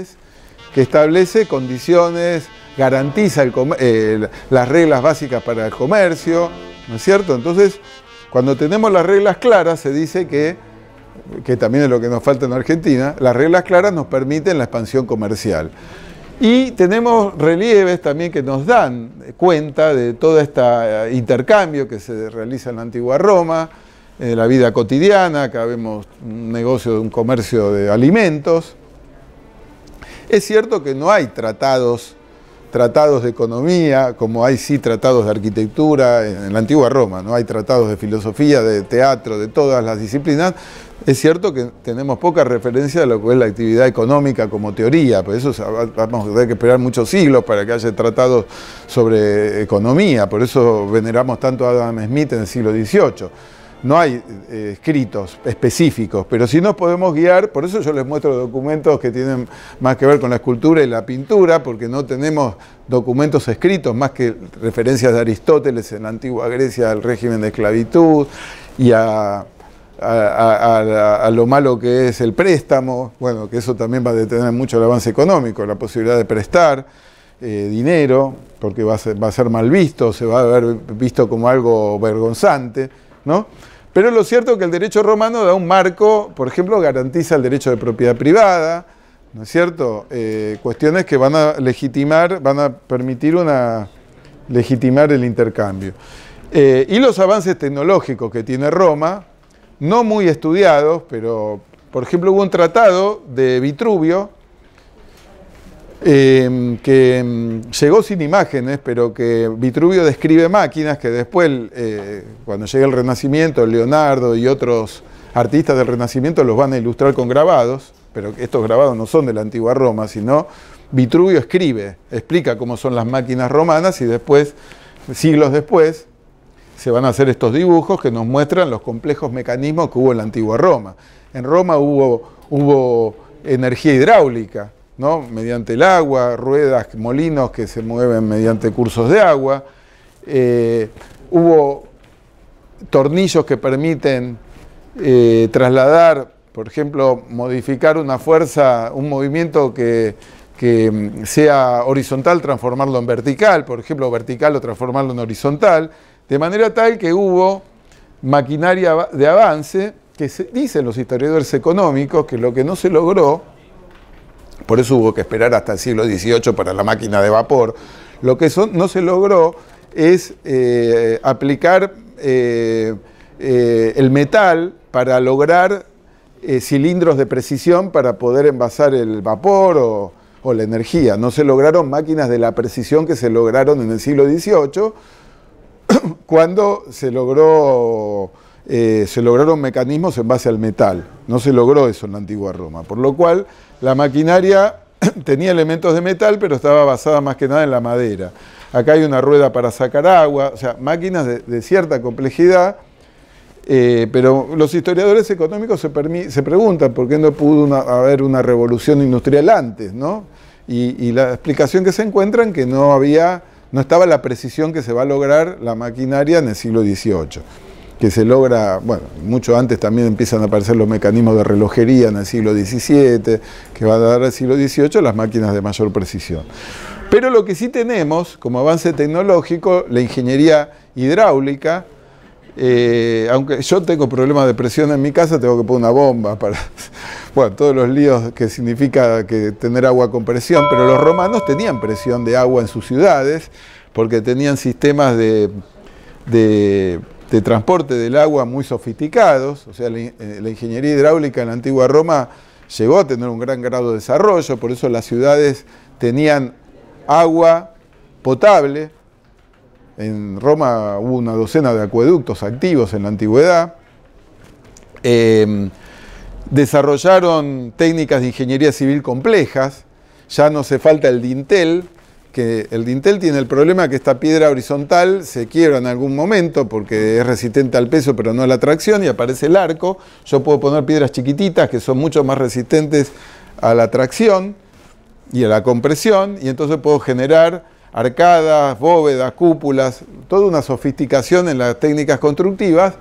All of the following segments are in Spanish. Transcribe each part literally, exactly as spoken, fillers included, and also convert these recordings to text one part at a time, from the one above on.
vigentes, que establece condiciones, garantiza el eh, las reglas básicas para el comercio, ¿no es cierto? Entonces, cuando tenemos las reglas claras, se dice que, que también es lo que nos falta en Argentina, las reglas claras nos permiten la expansión comercial. Y tenemos relieves también que nos dan cuenta de todo este intercambio que se realiza en la antigua Roma, en la vida cotidiana. Acá vemos un negocio de un comercio de alimentos. Es cierto que no hay tratados, tratados de economía, como hay sí tratados de arquitectura en la antigua Roma, ¿no? Hay tratados de filosofía, de teatro, de todas las disciplinas. Es cierto que tenemos poca referencia a lo que es la actividad económica como teoría, por eso vamos a tener que esperar muchos siglos para que haya tratados sobre economía, por eso veneramos tanto a Adam Smith en el siglo dieciocho. No hay eh, escritos específicos, pero sí nos podemos guiar, por eso yo les muestro documentos que tienen más que ver con la escultura y la pintura, porque no tenemos documentos escritos más que referencias de Aristóteles en la antigua Grecia al régimen de esclavitud y a... A, a, a, a lo malo que es el préstamo, bueno, que eso también va a detener mucho el avance económico, la posibilidad de prestar eh, dinero, porque va a, ser, va a ser mal visto, se va a ver visto como algo vergonzante, ¿no? Pero lo cierto es que el derecho romano da un marco, por ejemplo, garantiza el derecho de propiedad privada, ¿no es cierto? Eh, cuestiones que van a legitimar, van a permitir una, legitimar el intercambio. Eh, y los avances tecnológicos que tiene Roma, no muy estudiados, pero por ejemplo hubo un tratado de Vitruvio eh, que llegó sin imágenes, pero que Vitruvio describe máquinas que después, eh, cuando llega el Renacimiento, Leonardo y otros artistas del Renacimiento los van a ilustrar con grabados, pero estos grabados no son de la antigua Roma, sino Vitruvio escribe, explica cómo son las máquinas romanas y después, siglos después, se van a hacer estos dibujos que nos muestran los complejos mecanismos que hubo en la antigua Roma. En Roma hubo, hubo energía hidráulica, ¿no? Mediante el agua, ruedas, molinos que se mueven mediante cursos de agua. Eh, hubo tornillos que permiten eh, trasladar, por ejemplo, modificar una fuerza, un movimiento que... que sea horizontal, transformarlo en vertical, por ejemplo, vertical o transformarlo en horizontal, de manera tal que hubo maquinaria de avance, que se, dicen los historiadores económicos, que lo que no se logró, por eso hubo que esperar hasta el siglo dieciocho para la máquina de vapor, lo que son, no se logró es eh, aplicar eh, eh, el metal para lograr eh, cilindros de precisión para poder envasar el vapor o o la energía. No se lograron máquinas de la precisión que se lograron en el siglo dieciocho, cuando se logró, eh, se lograron mecanismos en base al metal. No se logró eso en la antigua Roma, por lo cual la maquinaria tenía elementos de metal, pero estaba basada más que nada en la madera. Acá hay una rueda para sacar agua, o sea, máquinas de, de cierta complejidad, Eh, pero los historiadores económicos se, se preguntan por qué no pudo una, haber una revolución industrial antes, ¿no? Y, y la explicación que se encuentran que no había, no estaba la precisión que se va a lograr la maquinaria en el siglo dieciocho, que se logra, bueno, mucho antes también empiezan a aparecer los mecanismos de relojería en el siglo diecisiete, que va a dar al siglo dieciocho las máquinas de mayor precisión. Pero lo que sí tenemos como avance tecnológico, la ingeniería hidráulica. Eh, aunque yo tengo problemas de presión en mi casa, tengo que poner una bomba para... Bueno, todos los líos que significa que tener agua con presión, pero los romanos tenían presión de agua en sus ciudades porque tenían sistemas de, de, de transporte del agua muy sofisticados. O sea, la, la ingeniería hidráulica en la antigua Roma llegó a tener un gran grado de desarrollo, por eso las ciudades tenían agua potable. En Roma hubo una docena de acueductos activos en la antigüedad. Eh, desarrollaron técnicas de ingeniería civil complejas. Ya no hace falta el dintel, que el dintel tiene el problema que esta piedra horizontal se quiebra en algún momento porque es resistente al peso pero no a la tracción y aparece el arco. Yo puedo poner piedras chiquititas que son mucho más resistentes a la tracción y a la compresión y entonces puedo generar arcadas, bóvedas, cúpulas, toda una sofisticación en las técnicas constructivas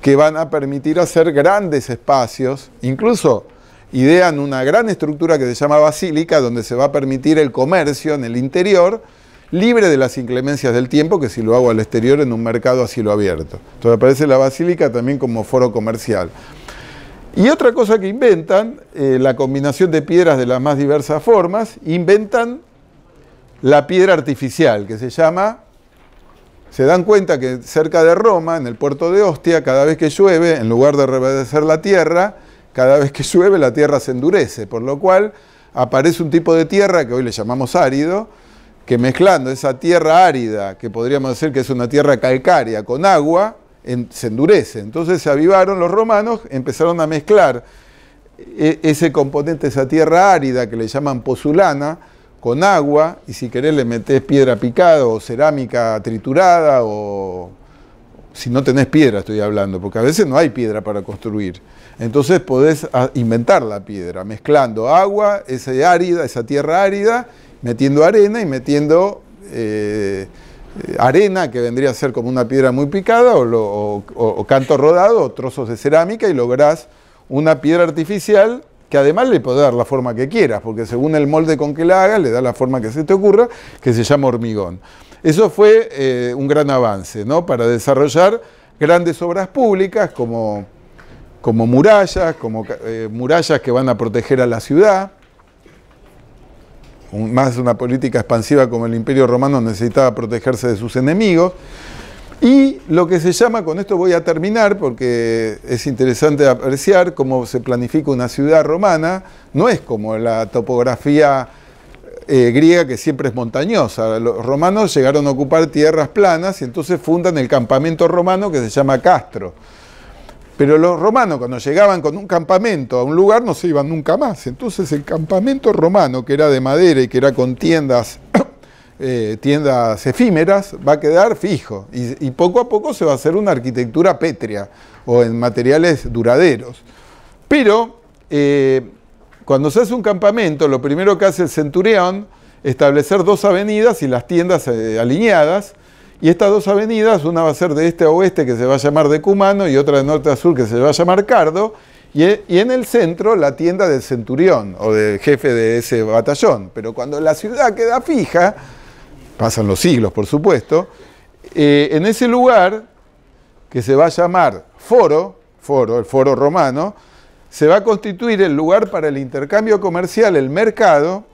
que van a permitir hacer grandes espacios, incluso idean una gran estructura que se llama basílica, donde se va a permitir el comercio en el interior, libre de las inclemencias del tiempo, que si lo hago al exterior en un mercado a cielo abierto. Entonces aparece la basílica también como foro comercial. Y otra cosa que inventan, eh, la combinación de piedras de las más diversas formas, inventan la piedra artificial, que se llama... Se dan cuenta que cerca de Roma, en el puerto de Ostia, cada vez que llueve, en lugar de reverdecer la tierra, cada vez que llueve la tierra se endurece, por lo cual aparece un tipo de tierra que hoy le llamamos árido, que mezclando esa tierra árida, que podríamos decir que es una tierra calcárea, con agua, en, se endurece. Entonces se avivaron los romanos, empezaron a mezclar e, ese componente, esa tierra árida que le llaman pozulana, con agua, y si querés le metés piedra picada o cerámica triturada, o si no tenés piedra estoy hablando, porque a veces no hay piedra para construir. Entonces podés inventar la piedra, mezclando agua, esa, árida, esa tierra árida, metiendo arena y metiendo eh, arena, que vendría a ser como una piedra muy picada, o, lo, o, o canto rodado, o trozos de cerámica, y lográs una piedra artificial, que además le puede dar la forma que quieras, porque según el molde con que la hagas, le da la forma que se te ocurra, que se llama hormigón. Eso fue eh, un gran avance, ¿no?, para desarrollar grandes obras públicas, como, como murallas, como eh, murallas que van a proteger a la ciudad. Un, más una política expansiva como el Imperio Romano necesitaba protegerse de sus enemigos. Y lo que se llama, con esto voy a terminar porque es interesante apreciar cómo se planifica una ciudad romana, no es como la topografía eh, griega que siempre es montañosa. Los romanos llegaron a ocupar tierras planas y entonces fundan el campamento romano que se llama Castro. Pero los romanos, cuando llegaban con un campamento a un lugar, no se iban nunca más. Entonces el campamento romano, que era de madera y que era con tiendas... Eh, tiendas efímeras, va a quedar fijo, y, y poco a poco se va a hacer una arquitectura pétrea o en materiales duraderos. Pero eh, cuando se hace un campamento, lo primero que hace el centurión es establecer dos avenidas y las tiendas eh, alineadas, y estas dos avenidas, una va a ser de este a oeste, que se va a llamar Decumano, y otra de norte a sur, que se va a llamar Cardo, y, y en el centro la tienda del centurión o del jefe de ese batallón. Pero cuando la ciudad queda fija, pasan los siglos, por supuesto, eh, en ese lugar, que se va a llamar foro, foro, el foro romano, se va a constituir el lugar para el intercambio comercial, el mercado,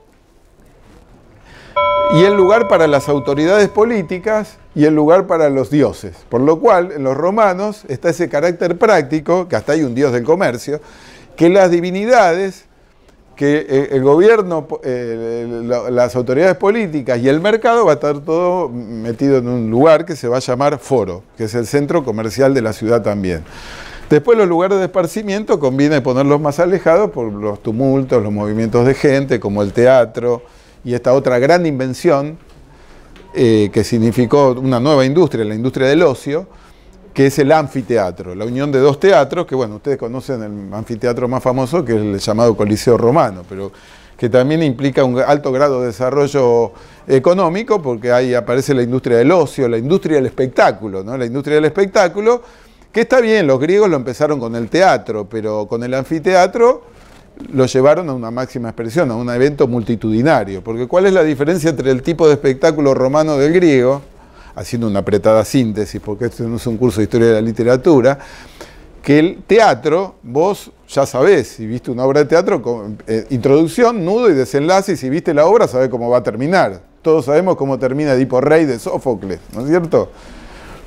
y el lugar para las autoridades políticas, y el lugar para los dioses. Por lo cual, en los romanos está ese carácter práctico, que hasta hay un dios del comercio, que las divinidades... que el gobierno, eh, las autoridades políticas y el mercado va a estar todo metido en un lugar que se va a llamar foro, que es el centro comercial de la ciudad también. Después, los lugares de esparcimiento conviene ponerlos más alejados por los tumultos, los movimientos de gente, como el teatro y esta otra gran invención eh, que significó una nueva industria, la industria del ocio, que es el anfiteatro, la unión de dos teatros, que bueno, ustedes conocen el anfiteatro más famoso, que es el llamado Coliseo Romano, pero que también implica un alto grado de desarrollo económico, porque ahí aparece la industria del ocio, la industria del espectáculo, ¿no? La industria del espectáculo, que está bien, los griegos lo empezaron con el teatro, pero con el anfiteatro lo llevaron a una máxima expresión, a un evento multitudinario, porque ¿cuál es la diferencia entre el tipo de espectáculo romano del griego? Haciendo una apretada síntesis, porque esto no es un curso de historia de la literatura, que el teatro, vos ya sabés, si viste una obra de teatro, con, eh, introducción, nudo y desenlace, y si viste la obra sabés cómo va a terminar. Todos sabemos cómo termina Edipo Rey de Sófocles, ¿no es cierto?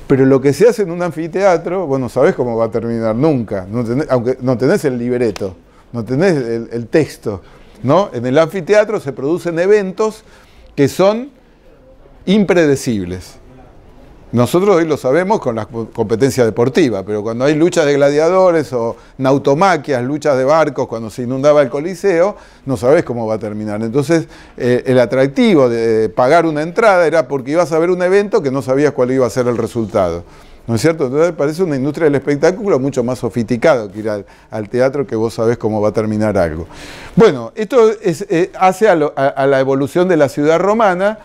Pero lo que se hace en un anfiteatro, vos no sabés cómo va a terminar nunca, no tenés, aunque no tenés el libreto, no tenés el, el texto, ¿no? En el anfiteatro se producen eventos que son impredecibles. Nosotros hoy lo sabemos con la competencia deportiva, pero cuando hay luchas de gladiadores o nautomaquias, luchas de barcos, cuando se inundaba el Coliseo, no sabés cómo va a terminar. Entonces, eh, el atractivo de pagar una entrada era porque ibas a ver un evento que no sabías cuál iba a ser el resultado, ¿no es cierto? Entonces, parece una industria del espectáculo mucho más sofisticado que ir al, al teatro, que vos sabés cómo va a terminar algo. Bueno, esto es, eh, hace a, lo, a, a la evolución de la ciudad romana,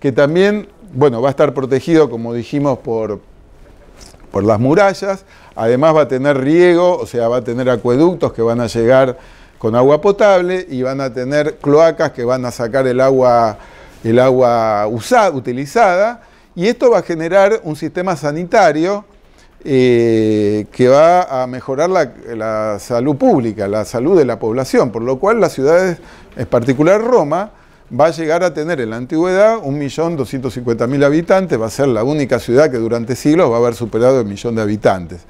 que también... Bueno, va a estar protegido, como dijimos, por, por las murallas. Además va a tener riego, o sea, va a tener acueductos que van a llegar con agua potable y van a tener cloacas que van a sacar el agua, el agua usada, utilizada, y esto va a generar un sistema sanitario eh, que va a mejorar la, la salud pública, la salud de la población, por lo cual las ciudades, en particular Roma, va a llegar a tener en la antigüedad un millón doscientos cincuenta mil habitantes, va a ser la única ciudad que durante siglos va a haber superado el millón de habitantes.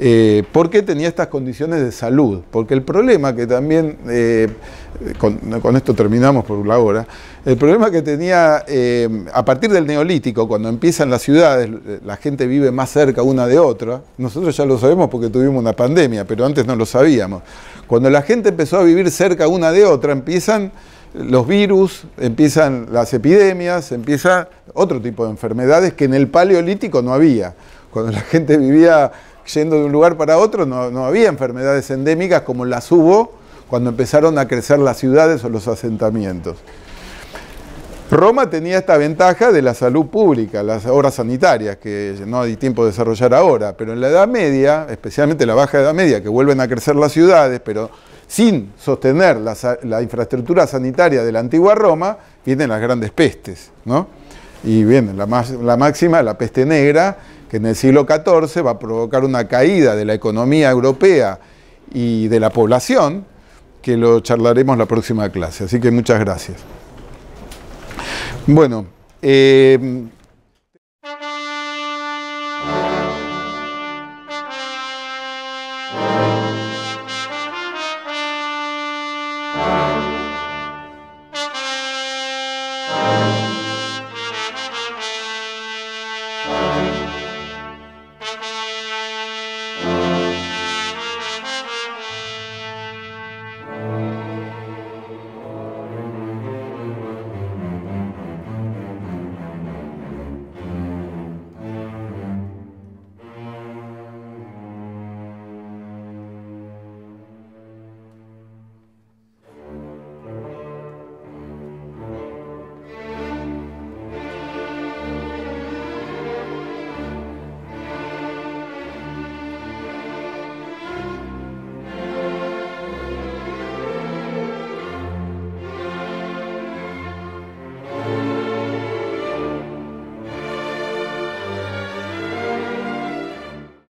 Eh, ¿Por qué tenía estas condiciones de salud? Porque el problema que también, eh, con, con esto terminamos por la hora, el problema que tenía eh, a partir del Neolítico, cuando empiezan las ciudades, la gente vive más cerca una de otra, nosotros ya lo sabemos porque tuvimos una pandemia, pero antes no lo sabíamos. Cuando la gente empezó a vivir cerca una de otra, empiezan los virus, empiezan las epidemias, empieza otro tipo de enfermedades que en el Paleolítico no había. Cuando la gente vivía yendo de un lugar para otro, no, no había enfermedades endémicas como las hubo cuando empezaron a crecer las ciudades o los asentamientos. Roma tenía esta ventaja de la salud pública, las obras sanitarias, que no hay tiempo de desarrollar ahora, pero en la Edad Media, especialmente la Baja Edad Media, que vuelven a crecer las ciudades, pero sin sostener la, la infraestructura sanitaria de la antigua Roma, vienen las grandes pestes, ¿no? Y viene la, más, la máxima, la peste negra, que en el siglo catorce va a provocar una caída de la economía europea y de la población, que lo charlaremos en la próxima clase. Así que muchas gracias. Bueno, eh,